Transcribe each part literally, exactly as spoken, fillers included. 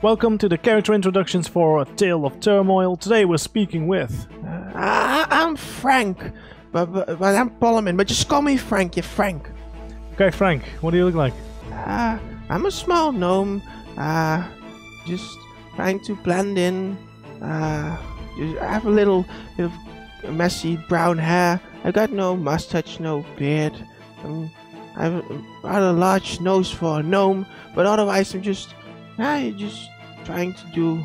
Welcome to the character introductions for Tale of Turmoil. Today we're speaking with... Uh, I, I'm Frank, but, but, but I'm Polumin, but just call me Frank, you're Frank. Okay, Frank, what do you look like? Uh, I'm a small gnome, uh, just trying to blend in. Uh, I have a little bit of messy brown hair. I got no mustache, no beard. Um, I have a, a large nose for a gnome, but otherwise I'm just... I'm just trying to do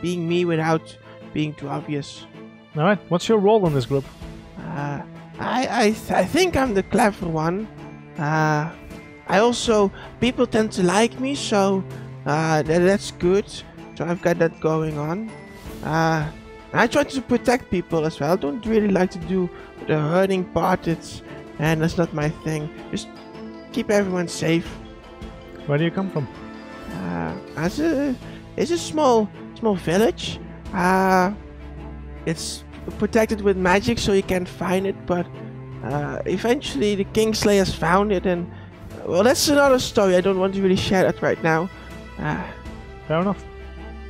being me without being too obvious. Alright, what's your role in this group? Uh, I, I, th I think I'm the clever one. Uh, I also, people tend to like me, so uh, th that's good. So I've got that going on. Uh, I try to protect people as well. I don't really like to do the hurting part, it's, and that's not my thing. Just keep everyone safe. Where do you come from? Uh, as a, it's a small, small village. Uh, it's protected with magic, so you can't find it. But uh, eventually, the Kingslayers found it, and uh, well, that's another story. I don't want to really share that right now. Uh, Fair enough.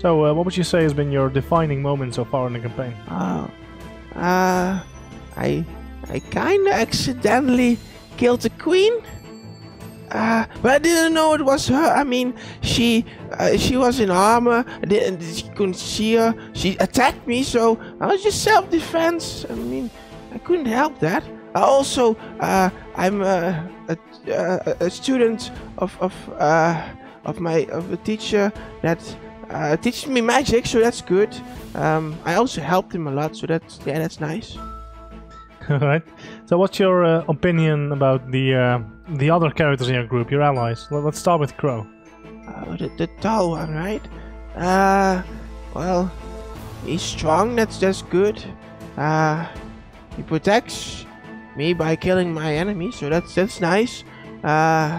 So, uh, what would you say has been your defining moment so far in the campaign? Oh, uh, I, I kind of accidentally killed the queen. Uh, but I didn't know it was her. I mean, she uh, she was in armor. I didn't, she couldn't see her. She attacked me, so I was just self-defense. I mean, I couldn't help that. I also, uh, I'm a, a, a student of of uh, of my of a teacher that uh, teaches me magic, so that's good. Um, I also helped him a lot, so that's yeah, that's nice. All right. So, what's your uh, opinion about the uh, the other characters in your group, your allies? Well, let's start with Crow. Oh, the, the tall one, right? Uh, well, he's strong. That's that's good. Uh, he protects me by killing my enemy, so that's that's nice. Uh,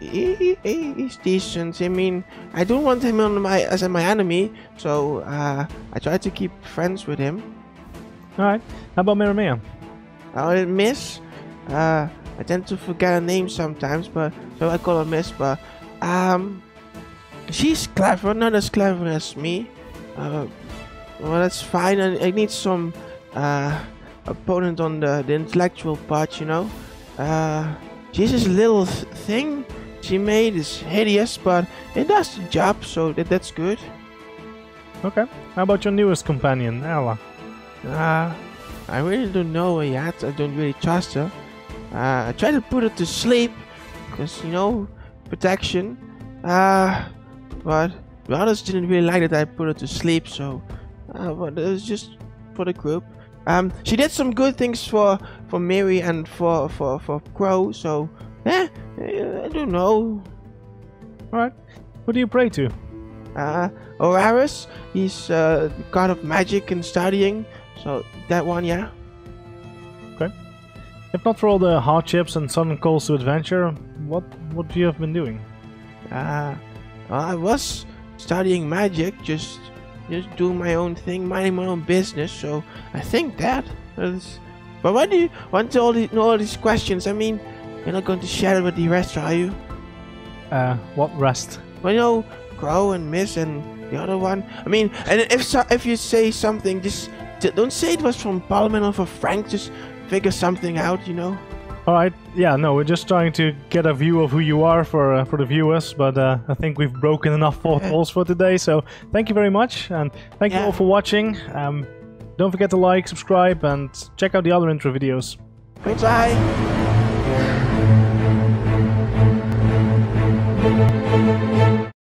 he, he, he's decent. I mean, I don't want him on my as my enemy, so uh, I try to keep friends with him. Alright, how about Miramea? I didn't miss. Uh, I tend to forget her name sometimes, but so I call her Miss. But um, she's clever, not as clever as me. Uh, well, that's fine. I, I need some uh, opponent on the, the intellectual part, you know. Uh, she's this little thing she made is hideous, but it does the job, so that, that's good. Okay, how about your newest companion, Ella? Uh, I really don't know her yet. I don't really trust her. Uh, I try to put her to sleep, because, you know, protection. Uh, but the others didn't really like that I put her to sleep, so... Uh, but it was just for the group. Um, she did some good things for, for Mary and for, for, for Crow, so... Eh, I don't know. Alright. What do you pray to? Uh, Oraris. He's uh, the god of magic and studying. So that one, yeah. Okay. If not for all the hardships and sudden calls to adventure, what would you have been doing? Uh, well, I was studying magic, just just doing my own thing, minding my own business. So I think that. Is, but why do you want to all these, know all these questions? I mean, you're not going to share it with the rest, are you? Uh, what rest? Well, you know, Crow and Miss and the other one. I mean, and if so, if you say something, just. Don't say it was from Parliament or for Frank, just figure something out, you know? Alright, yeah, no, we're just trying to get a view of who you are for uh, for the viewers, but uh, I think we've broken enough fourth walls for today, so thank you very much, and thank yeah. you all for watching. Um, don't forget to like, subscribe, and check out the other intro videos. Bye-bye!